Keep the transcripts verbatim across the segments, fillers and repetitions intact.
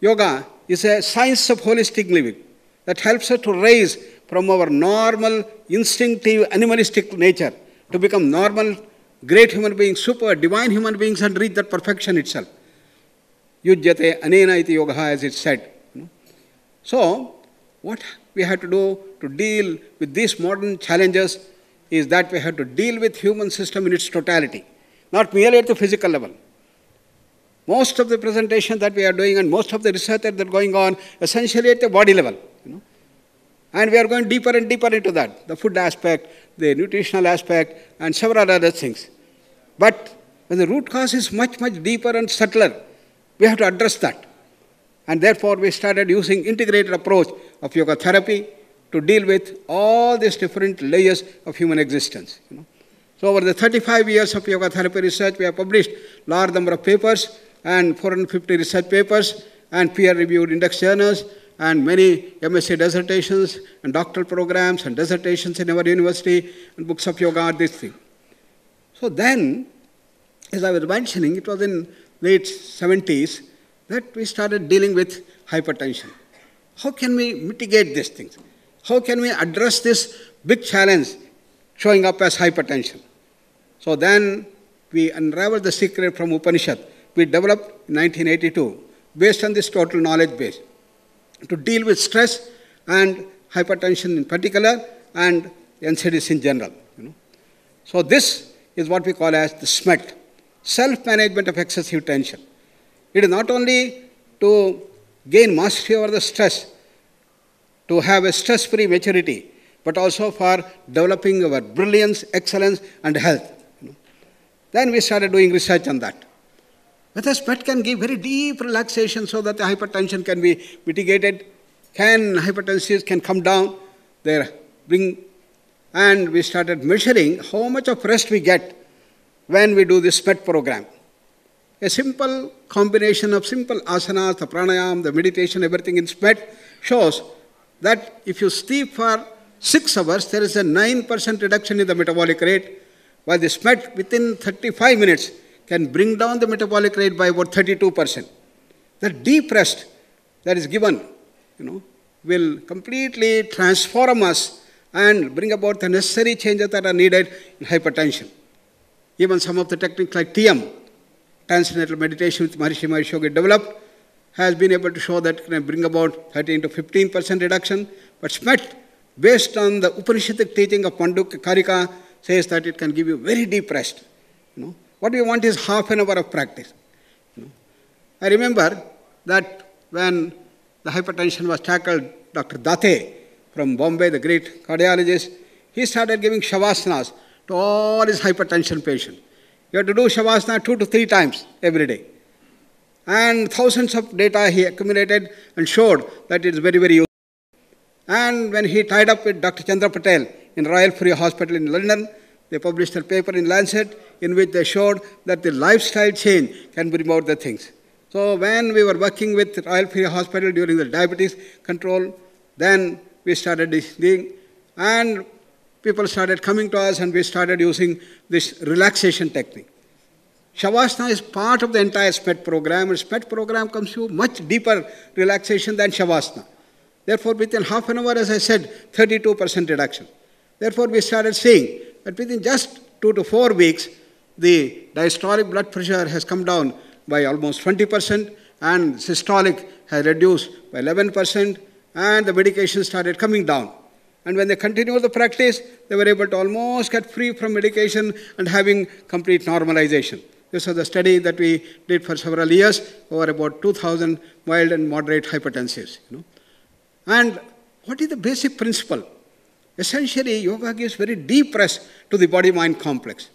Yoga is a science of holistic living that helps us to raise from our normal, instinctive, animalistic nature to become normal, great human beings, super, divine human beings and reach that perfection itself. Yujyate anena iti yoga, as it said. So, what we have to do to deal with these modern challenges is that we have to deal with human system in its totality, not merely at the physical level. Most of the presentation that we are doing and most of the research that is going on essentially at the body level. You know? And we are going deeper and deeper into that, the food aspect, the nutritional aspect and several other things. But when the root cause is much, much deeper and subtler, we have to address that. And therefore, we started using integrated approach of yoga therapy to deal with all these different layers of human existence. You know? So over the thirty-five years of yoga therapy research, we have published large number of papers and four hundred fifty research papers and peer-reviewed index journals and many M S c dissertations and doctoral programs and dissertations in our university and books of yoga, this thing. So then, as I was mentioning, it was in late seventies that we started dealing with hypertension. How can we mitigate these things? How can we address this big challenge showing up as hypertension? So then we unraveled the secret from Upanishad. We developed in nineteen eighty-two, based on this total knowledge base, to deal with stress and hypertension in particular and N C D s in general. You know? So this is what we call as the SMET, self-management of excessive tension. It is not only to gain mastery over the stress, to have a stress-free maturity, but also for developing our brilliance, excellence, and health. You know? Then we started doing research on that. Whether SMET can give very deep relaxation so that the hypertension can be mitigated, can hypertensives can come down, their bring, and we started measuring how much of rest we get when we do this SMET program. A simple combination of simple asanas, the pranayam, the meditation, everything in SMET shows that if you sleep for six hours, there is a nine percent reduction in the metabolic rate, while the SMET within thirty-five minutes can bring down the metabolic rate by about thirty-two percent. That deep rest that is given, you know, will completely transform us and bring about the necessary changes that are needed in hypertension. Even some of the techniques like T M, Transcendental Meditation, which Maharishi Mahesh Yogi developed, has been able to show that it can bring about thirteen to fifteen percent reduction. But SMET, based on the Upanishadic teaching of Panduka Karika, says that it can give you very deep rest. You know? What we want is half an hour of practice. You know? I remember that when the hypertension was tackled, Doctor Date from Bombay, the great cardiologist, he started giving shavasanas to all his hypertension patients. You have to do shavasana two to three times every day. And thousands of data he accumulated and showed that it is very, very useful. And when he tied up with Doctor Chandra Patel in Royal Free Hospital in London, they published a paper in Lancet in which they showed that the lifestyle change can bring out the things. So when we were working with Royal Free Hospital during the diabetes control, then we started this thing and people started coming to us and we started using this relaxation technique. Shavasana is part of the entire SMET program, and SMET program comes to much deeper relaxation than Shavasana. Therefore, within half an hour, as I said, thirty-two percent reduction. Therefore, we started seeing that within just two to four weeks, the diastolic blood pressure has come down by almost twenty percent, and systolic has reduced by eleven percent, and the medication started coming down. And when they continued the practice, they were able to almost get free from medication and having complete normalization. This was a study that we did for several years, over about two thousand mild and moderate hypertensives. You know? And what is the basic principle? Essentially, yoga gives very deep rest to the body-mind complex.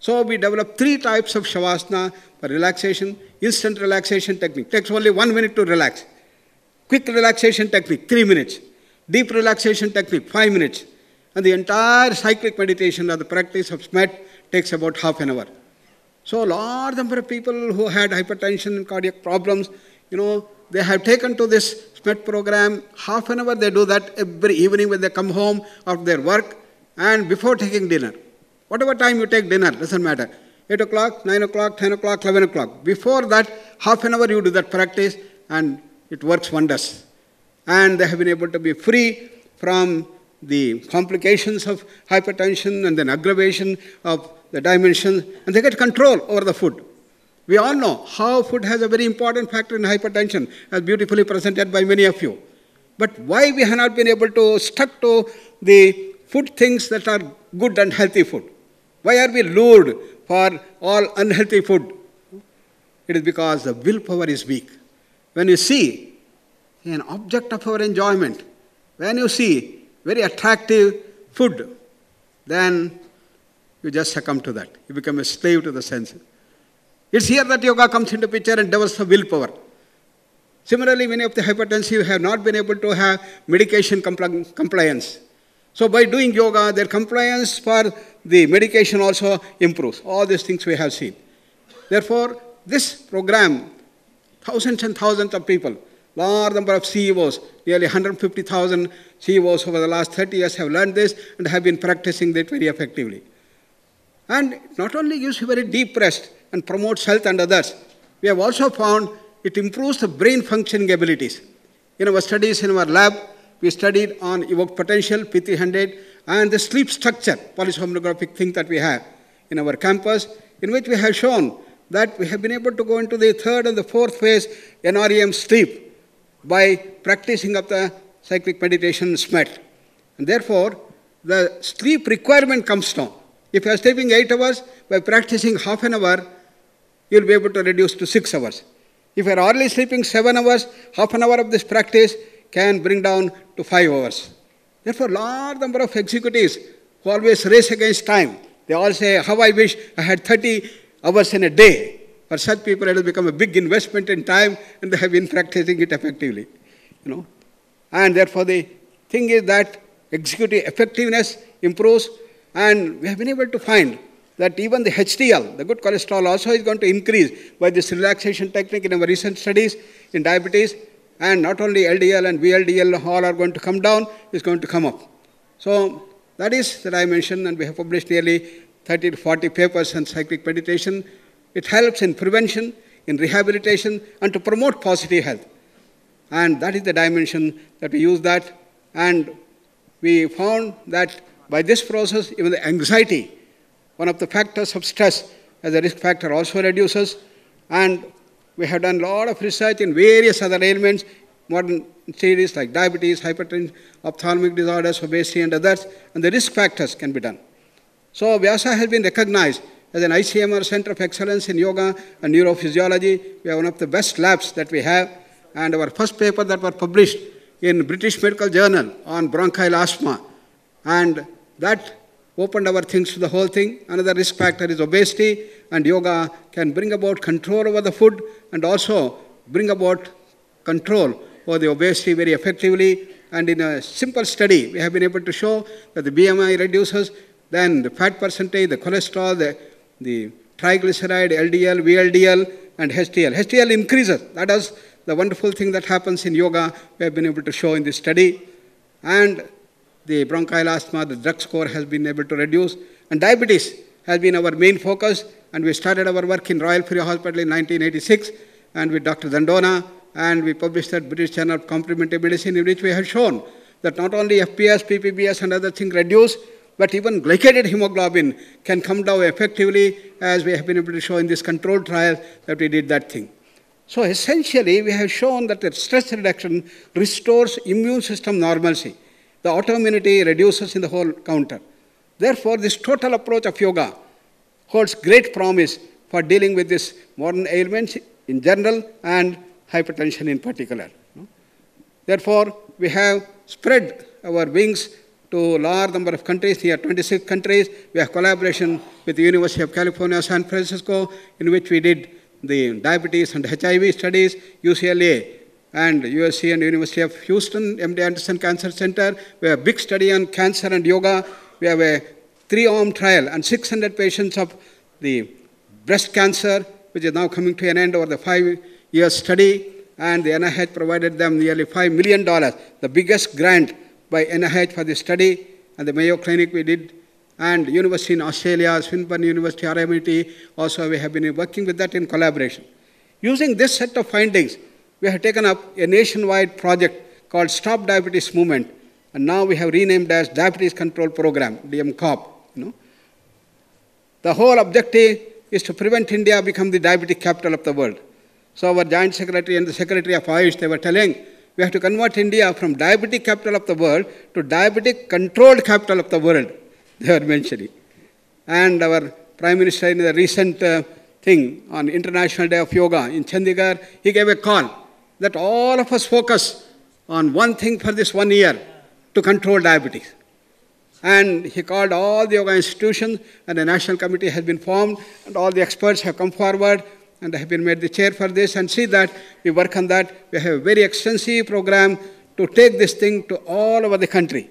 So we developed three types of shavasana for relaxation. Instant relaxation technique takes only one minute to relax. Quick relaxation technique, three minutes. Deep relaxation technique, five minutes. And the entire cyclic meditation or the practice of SMET takes about half an hour. So a large number of people who had hypertension and cardiac problems, you know, they have taken to this SMET program. Half an hour they do that every evening when they come home after their work and before taking dinner. Whatever time you take dinner, doesn't matter. eight o'clock, nine o'clock, ten o'clock, eleven o'clock. Before that, half an hour you do that practice and it works wonders. And they have been able to be free from the complications of hypertension and then aggravation of the dimensions, and they get control over the food. We all know how food has a very important factor in hypertension, as beautifully presented by many of you. But why we have not been able to stick to the food things that are good and healthy food? Why are we lured for all unhealthy food? It is because the willpower is weak. When you see an object of our enjoyment, when you see very attractive food, then you just succumb to that. You become a slave to the senses. It's here that yoga comes into picture and develops the willpower. Similarly, many of the hypertensive have not been able to have medication compl compliance. So by doing yoga, their compliance for the medication also improves. All these things we have seen. Therefore, this program, thousands and thousands of people, large number of C E Os, nearly one hundred fifty thousand C E Os over the last thirty years have learned this and have been practicing it very effectively. And it not only gives you very deep rest and promotes health and others, we have also found it improves the brain functioning abilities. In our studies in our lab, we studied on evoked potential, P three hundred, and the sleep structure, polysomnographic thing that we have in our campus, in which we have shown that we have been able to go into the third and the fourth phase N R E M sleep by practicing of the cyclic meditation SMET. And therefore, the sleep requirement comes down. If you are sleeping eight hours, by practicing half an hour, you will be able to reduce to six hours. If you are only sleeping seven hours, half an hour of this practice can bring down to five hours. Therefore, large number of executives who always race against time, they all say, how I wish I had thirty hours in a day. For such people, it has become a big investment in time, and they have been practicing it effectively. You know? And therefore, the thing is that executive effectiveness improves. And we have been able to find that even the H D L, the good cholesterol, also is going to increase by this relaxation technique in our recent studies in diabetes. And not only L D L and V L D L all are going to come down, it's going to come up. So that is the dimension, and we have published nearly thirty to forty papers on cyclic meditation. It helps in prevention, in rehabilitation, and to promote positive health. And that is the dimension that we use that. And we found that by this process, even the anxiety, one of the factors of stress as a risk factor, also reduces. And we have done a lot of research in various other ailments, modern series like diabetes, hypertension, ophthalmic disorders, obesity, and others, and the risk factors can be done. So Vyasa has been recognized as an I C M R Center of Excellence in Yoga and Neurophysiology. We are one of the best labs that we have. And our first paper that was published in British Medical Journal on bronchial asthma, and that opened our things to the whole thing. Another risk factor is obesity, and yoga can bring about control over the food and also bring about control over the obesity very effectively. And in a simple study, we have been able to show that the B M I reduces, then the fat percentage, the cholesterol, the, the triglyceride, L D L, V L D L, and H D L. H D L increases. That is the wonderful thing that happens in yoga we have been able to show in this study. And the bronchial asthma, the drug score has been able to reduce. And diabetes has been our main focus. And we started our work in Royal Free Hospital in nineteen eighty-six, and with Doctor Dandona. And we published that British Journal of Complementary Medicine, in which we have shown that not only F P S, P P B S, and other things reduce, but even glycated hemoglobin can come down effectively, as we have been able to show in this controlled trial that we did that thing. So essentially, we have shown that the stress reduction restores immune system normalcy. The autoimmunity reduces in the whole counter. Therefore, this total approach of yoga holds great promise for dealing with this modern ailments in general and hypertension in particular. Therefore, we have spread our wings to a large number of countries, near twenty-six countries. We have collaboration with the University of California, San Francisco, in which we did the diabetes and H I V studies, U C L A, and U S C and University of Houston M D Anderson Cancer Center. We have a big study on cancer and yoga. We have a three-arm trial and six hundred patients of the breast cancer, which is now coming to an end over the five-year study. And the N I H provided them nearly five million dollars, the biggest grant by N I H for this study. And the Mayo Clinic we did. And University in Australia, Swinburne University, R M I T, also we have been working with that in collaboration. Using this set of findings, we have taken up a nationwide project called Stop Diabetes Movement, and now we have renamed as Diabetes Control Program, D M COP. You know. The whole objective is to prevent India become the diabetic capital of the world. So our Joint Secretary and the Secretary of AYUSH, they were telling, we have to convert India from diabetic capital of the world to diabetic controlled capital of the world, they were mentioning. And our Prime Minister in the recent uh, thing on International Day of Yoga in Chandigarh, he gave a call that all of us focus on one thing for this one year, to control diabetes. And he called all the yoga institutions, and a national committee has been formed, and all the experts have come forward, and I have been made the chair for this, and see that we work on that. We have a very extensive program to take this thing to all over the country.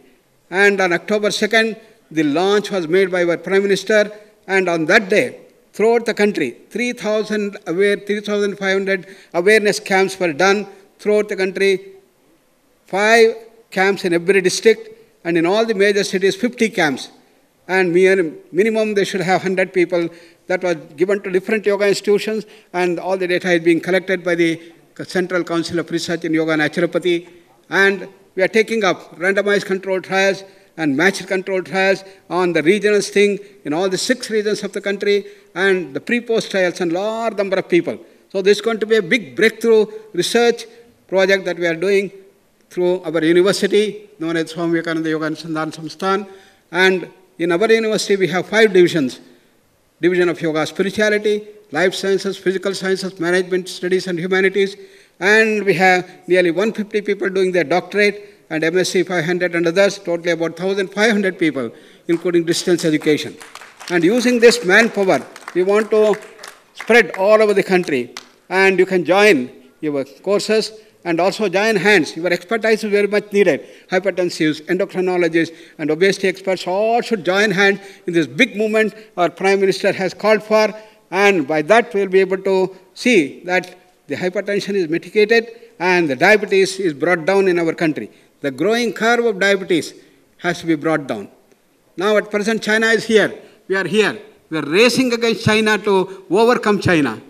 And on October second, the launch was made by our Prime Minister, and on that day, throughout the country, three thousand aware, three thousand five hundred awareness camps were done throughout the country, five camps in every district, and in all the major cities, fifty camps. And minimum, they should have one hundred people. That was given to different yoga institutions, and all the data is being collected by the Central Council of Research in Yoga and Naturopathy. And we are taking up randomized controlled trials and matched controlled trials on the regional thing in all the six regions of the country, and the pre-post trials and large number of people. So this is going to be a big breakthrough research project that we are doing through our university, known as Swami Vivekananda Yoga and Sanatan Samasthan. And in our university, we have five divisions. Division of Yoga, Spirituality, Life Sciences, Physical Sciences, Management Studies and Humanities. And we have nearly one hundred fifty people doing their doctorate, and M S c five hundred and others, totally about one thousand five hundred people, including distance education. And using this manpower, we want to spread all over the country. And you can join your courses and also join hands. Your expertise is very much needed. Hypertensives, endocrinologists, and obesity experts all should join hands in this big movement our Prime Minister has called for. And by that, we'll be able to see that the hypertension is mitigated and the diabetes is brought down in our country. The growing curve of diabetes has to be brought down. Now at present, China is here. We are here. We are racing against China to overcome China.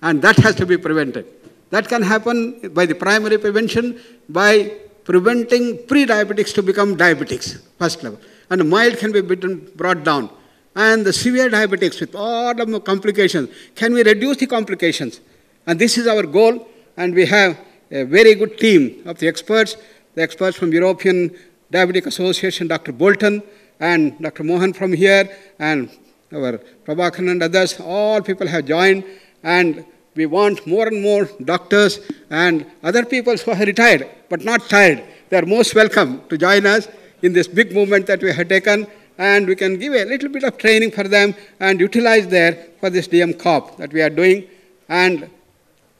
And that has to be prevented. That can happen by the primary prevention, by preventing pre-diabetics to become diabetics, first level. And mild can be brought down. And the severe diabetics with all the complications, can we reduce the complications? And this is our goal. And we have a very good team of the experts. The experts from European Diabetic Association, Doctor Bolton, and Doctor Mohan from here, and our Prabhakar and others, all people have joined. And we want more and more doctors and other people who are retired, but not tired. They are most welcome to join us in this big movement that we have taken. And we can give a little bit of training for them and utilize there for this D M COP that we are doing, and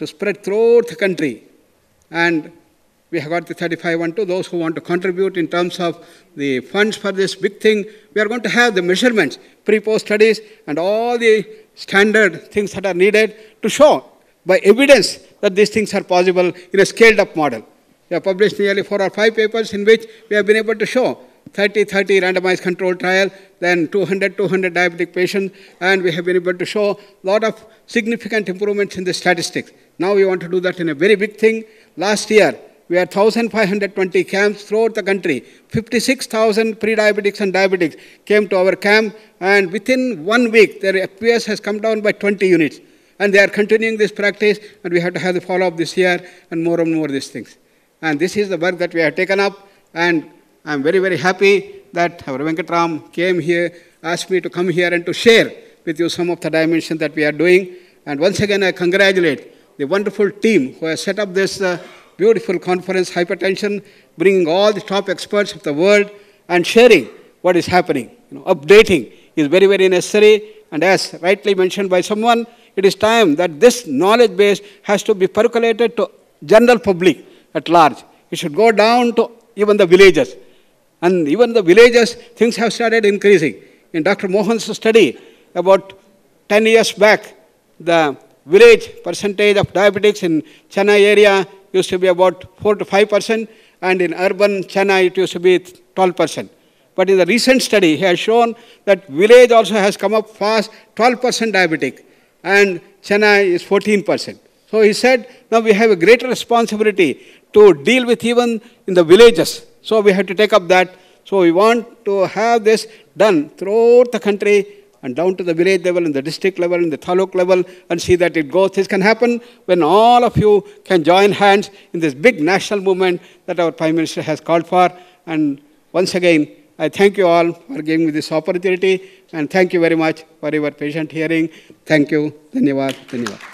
to spread throughout the country. And we have got the thirty-five twelve, those who want to contribute in terms of the funds for this big thing. We are going to have the measurements, pre-post studies, and all the standard things that are needed to show by evidence that these things are possible in a scaled-up model. We have published nearly four or five papers in which we have been able to show thirty thirty randomized controlled trial, then two hundred two hundred diabetic patients, and we have been able to show a lot of significant improvements in the statistics. Now we want to do that in a very big thing. Last year, we had one thousand five hundred twenty camps throughout the country. fifty-six thousand pre-diabetics and diabetics came to our camp, and within one week, their F P S has come down by twenty units. And they are continuing this practice, and we have to have the follow-up this year, and more and more these things. And this is the work that we have taken up, and I'm very, very happy that our Venkatram came here, asked me to come here and to share with you some of the dimensions that we are doing. And once again, I congratulate the wonderful team who has set up this uh, beautiful conference, Hypertension, bringing all the top experts of the world and sharing what is happening. You know, updating is very, very necessary. And as rightly mentioned by someone, it is time that this knowledge base has to be percolated to general public at large. It should go down to even the villages. And even the villages, things have started increasing. In Doctor Mohan's study, about ten years back, the village percentage of diabetics in Chennai area used to be about four to five percent, and in urban Chennai it used to be twelve percent. But in the recent study, he has shown that village also has come up fast, twelve percent diabetic, and Chennai is fourteen percent. So he said, now we have a greater responsibility to deal with even in the villages. So we have to take up that. So we want to have this done throughout the country and down to the village level, and the district level, and the taluk level, and see that it goes. This can happen when all of you can join hands in this big national movement that our Prime Minister has called for. And once again, I thank you all for giving me this opportunity, and thank you very much for your patient hearing. Thank you. Dhanyavad. Dhanyavad.